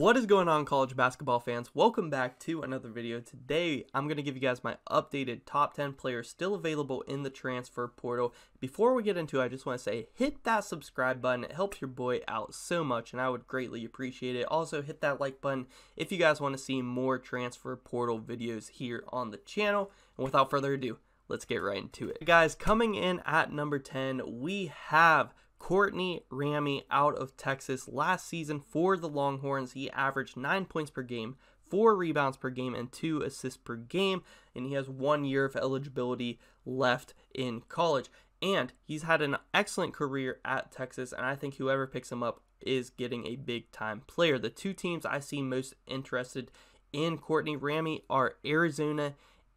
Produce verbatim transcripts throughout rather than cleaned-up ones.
What is going on, college basketball fans? Welcome back to another video. Today, I'm going to give you guys my updated top ten players still available in the transfer portal. Before we get into it, I just want to say hit that subscribe button. It helps your boy out so much, and I would greatly appreciate it. Also, hit that like button if you guys want to see more transfer portal videos here on the channel. And without further ado, let's get right into it. Guys, coming in at number ten, we have Courtney Ramey out of Texas. Last season for the Longhorns, he averaged nine points per game, four rebounds per game, and two assists per game, and he has one year of eligibility left in college. And he's had an excellent career at Texas, and I think whoever picks him up is getting a big-time player. The two teams I see most interested in Courtney Ramey are Arizona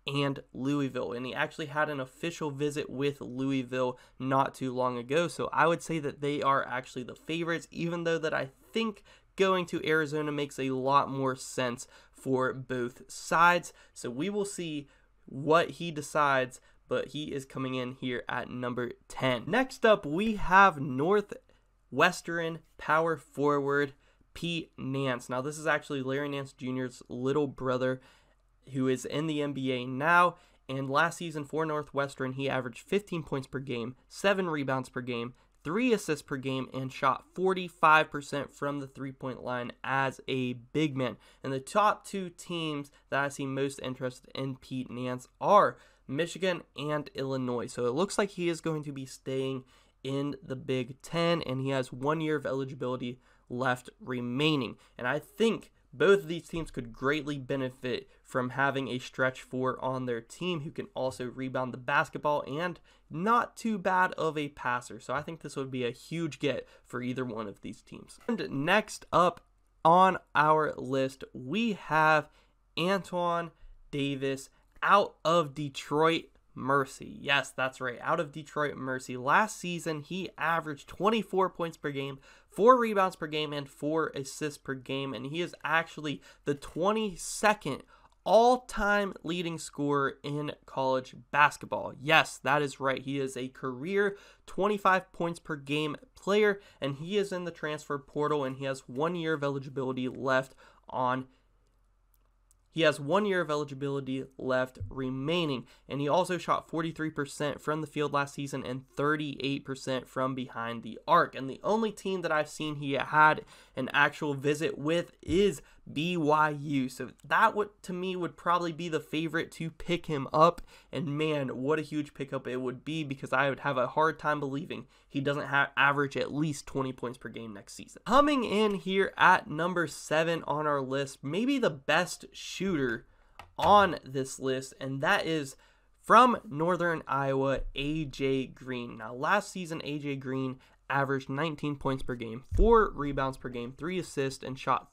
and Louisville, and he actually had an official visit with Louisville not too long ago, so I would say that they are actually the favorites, even though that I think going to Arizona makes a lot more sense for both sides. So we will see what he decides, but he is coming in here at number ten. Next up, we have Northwestern power forward Pete Nance. Now this is actually Larry Nance Junior's little brother, who is in the N B A now, and last season for Northwestern, he averaged fifteen points per game, seven rebounds per game, three assists per game, and shot forty-five percent from the three-point line as a big man. And the top two teams that I see most interested in Pete Nance are Michigan and Illinois. So it looks like he is going to be staying in the Big Ten, and he has one year of eligibility left remaining. And I think both of these teams could greatly benefit from having a stretch four on their team who can also rebound the basketball and not too bad of a passer. So I think this would be a huge get for either one of these teams. And next up on our list, we have Antoine Davis out of Detroit Mercy. Yes, that's right, out of Detroit Mercy. Last season, he averaged twenty-four points per game, four rebounds per game, and four assists per game, and he is actually the twenty-second all-time leading scorer in college basketball. Yes, that is right. He is a career twenty-five points per game player, and he is in the transfer portal, and he has one year of eligibility left on He has one year of eligibility left remaining, and he also shot forty-three percent from the field last season and thirty-eight percent from behind the arc. And the only team that I've seen he had an actual visit with is B Y U. So that would, to me, would probably be the favorite to pick him up. And man, what a huge pickup it would be, because I would have a hard time believing he doesn't have average at least twenty points per game next season. Coming in here at number seven on our list, maybe the best shooter shooter on this list, and that is from Northern Iowa, A J Green. Now last season, A J Green averaged nineteen points per game, four rebounds per game, three assists, and shot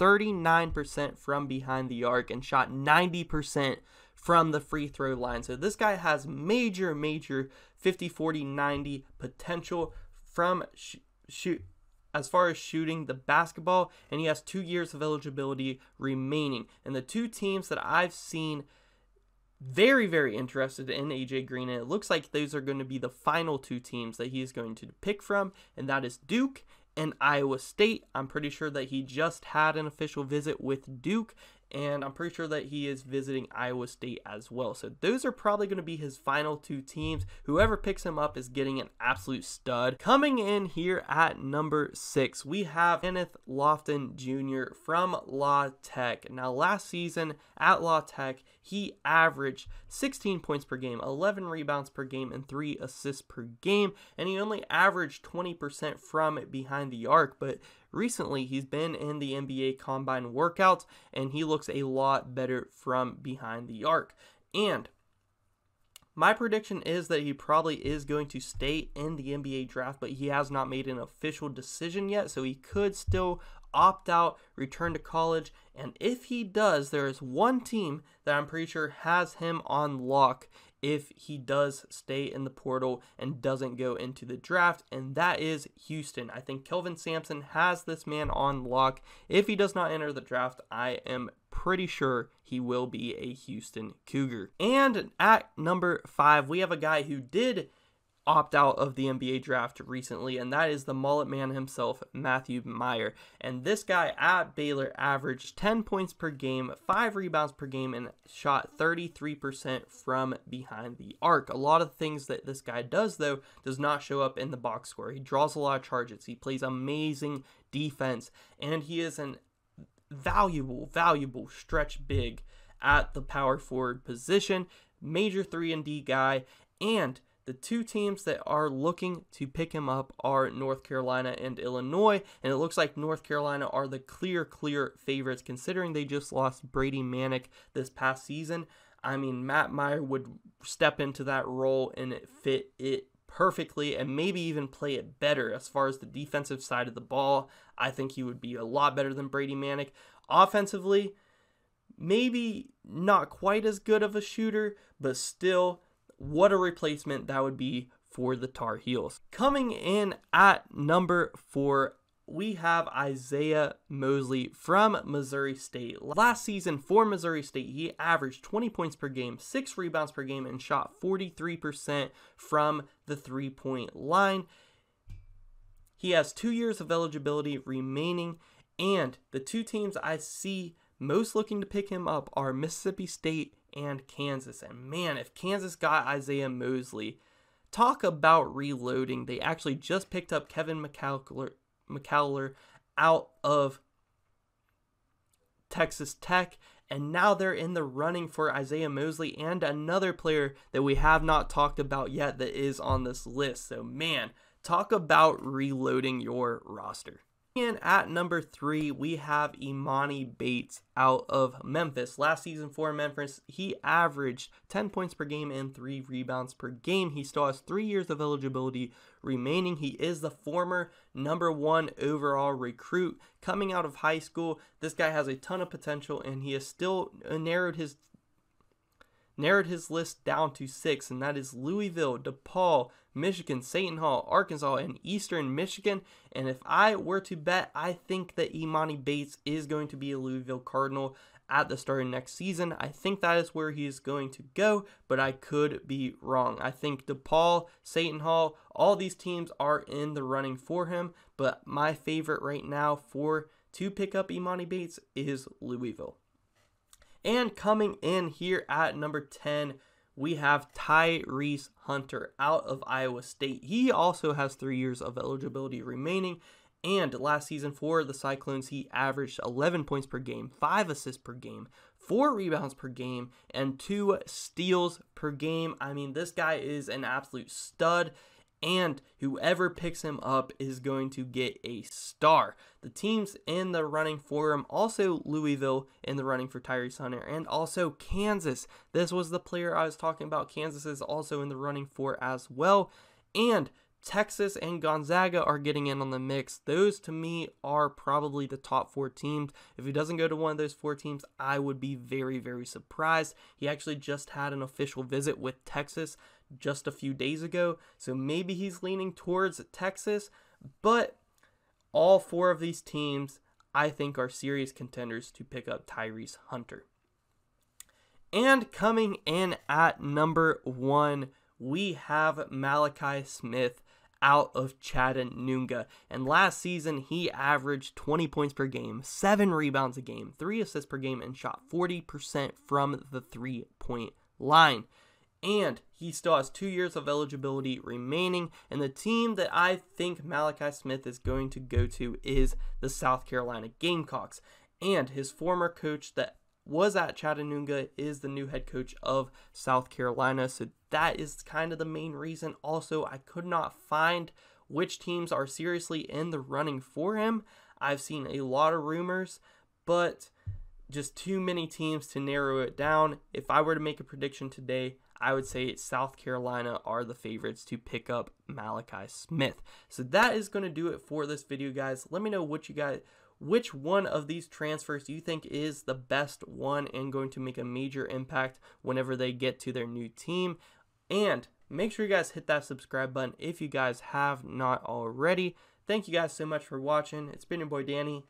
thirty-nine percent from behind the arc and shot ninety percent from the free throw line. So this guy has major major fifty forty ninety potential from sh shoot as far as shooting the basketball, and he has two years of eligibility remaining. And the two teams that I've seen very, very interested in A J Green, and it looks like those are going to be the final two teams that he is going to pick from, and that is Duke and Iowa State. I'm pretty sure that he just had an official visit with Duke, and I'm pretty sure that he is visiting Iowa State as well. So those are probably going to be his final two teams. Whoever picks him up is getting an absolute stud. Coming in here at number six, we have Kenneth Lofton Junior from La Tech. Now last season at La Tech, he averaged sixteen points per game, eleven rebounds per game, and three assists per game. And he only averaged twenty percent from behind the arc, but recently, he's been in the N B A Combine workouts, and he looks a lot better from behind the arc. And my prediction is that he probably is going to stay in the N B A draft, but he has not made an official decision yet, so he could still opt out, return to college. And if he does, there is one team that I'm pretty sure has him on lock if he does stay in the portal and doesn't go into the draft, and that is Houston. I think Kelvin Sampson has this man on lock. If he does not enter the draft, I am pretty sure he will be a Houston Cougar. And at number five, we have a guy who did opt out of the N B A draft recently, and that is the mullet man himself, Matthew Mayer. And this guy at Baylor averaged ten points per game, five rebounds per game, and shot thirty-three percent from behind the arc. A lot of things that this guy does, though, does not show up in the box score. He draws a lot of charges, he plays amazing defense, and he is an valuable, valuable stretch big at the power forward position, major three and D guy, and the two teams that are looking to pick him up are North Carolina and Illinois, and it looks like North Carolina are the clear, clear favorites considering they just lost Brady Manek this past season. I mean, Matt Mayer would step into that role and fit it perfectly and maybe even play it better as far as the defensive side of the ball. I think he would be a lot better than Brady Manek. Offensively, maybe not quite as good of a shooter, but still, what a replacement that would be for the Tar Heels. Coming in at number four, we have Isaiah Mosley from Missouri State. Last season for Missouri State, he averaged twenty points per game, six rebounds per game, and shot forty-three percent from the three-point line. He has two years of eligibility remaining, and the two teams I see most looking to pick him up are Mississippi State and Kansas. And man, if Kansas got Isaiah Mosley, talk about reloading. They actually just picked up Kevin McCowler, McCowler out of Texas Tech, and now they're in the running for Isaiah Mosley and another player that we have not talked about yet that is on this list. So man, talk about reloading your roster. And at number three, we have Emoni Bates out of Memphis. Last season for Memphis, he averaged ten points per game and three rebounds per game. He still has three years of eligibility remaining. He is the former number one overall recruit coming out of high school. This guy has a ton of potential, and he has still narrowed his narrowed his list down to six, and that is Louisville, DePaul, Michigan, Seton Hall, Arkansas, and Eastern Michigan. And if I were to bet, I think that Emoni Bates is going to be a Louisville Cardinal at the start of next season. I think that is where he is going to go, but I could be wrong. I think DePaul, Seton Hall, all these teams are in the running for him, but my favorite right now for to pick up Emoni Bates is Louisville. And coming in here at number ten, we have Tyrese Hunter out of Iowa State. He also has three years of eligibility remaining. And last season for the Cyclones, he averaged eleven points per game, five assists per game, four rebounds per game, and two steals per game. I mean, this guy is an absolute stud, and whoever picks him up is going to get a star. The teams in the running for him, also Louisville in the running for Tyrese Hunter, and also Kansas. This was the player I was talking about. Kansas is also in the running for as well. And Texas and Gonzaga are getting in on the mix. Those to me are probably the top four teams. If he doesn't go to one of those four teams, I would be very, very surprised. He actually just had an official visit with Texas just a few days ago, so maybe he's leaning towards Texas, but all four of these teams I think are serious contenders to pick up Tyrese Hunter. And coming in at number one, we have Malachi Smith out of Chattanooga. And last season, he averaged twenty points per game, seven rebounds a game, three assists per game, and shot forty percent from the three-point line. And he still has two years of eligibility remaining. And the team that I think Malachi Smith is going to go to is the South Carolina Gamecocks. And his former coach that was at Chattanooga is the new head coach of South Carolina. So that is kind of the main reason. Also, I could not find which teams are seriously in the running for him. I've seen a lot of rumors, but just too many teams to narrow it down. If I were to make a prediction today, I would say South Carolina are the favorites to pick up Malachi Smith. So that is going to do it for this video, guys. Let me know what you guys, which one of these transfers you think is the best one and going to make a major impact whenever they get to their new team. And make sure you guys hit that subscribe button if you guys have not already. Thank you guys so much for watching. It's been your boy Danny.